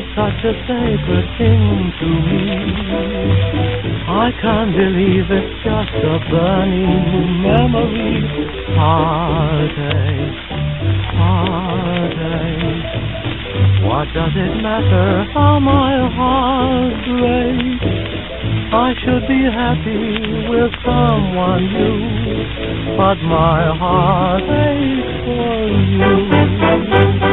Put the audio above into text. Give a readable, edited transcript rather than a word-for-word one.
is such a sacred thing to me. I can't believe it's just a burning memory. Heartaches, heartaches. What does it matter how my heart breaks? I should be happy with someone new, but my heart aches for you.